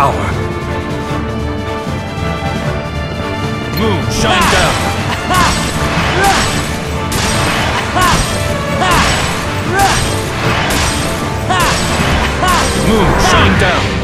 power. Moon, shine down! Moon, shine down!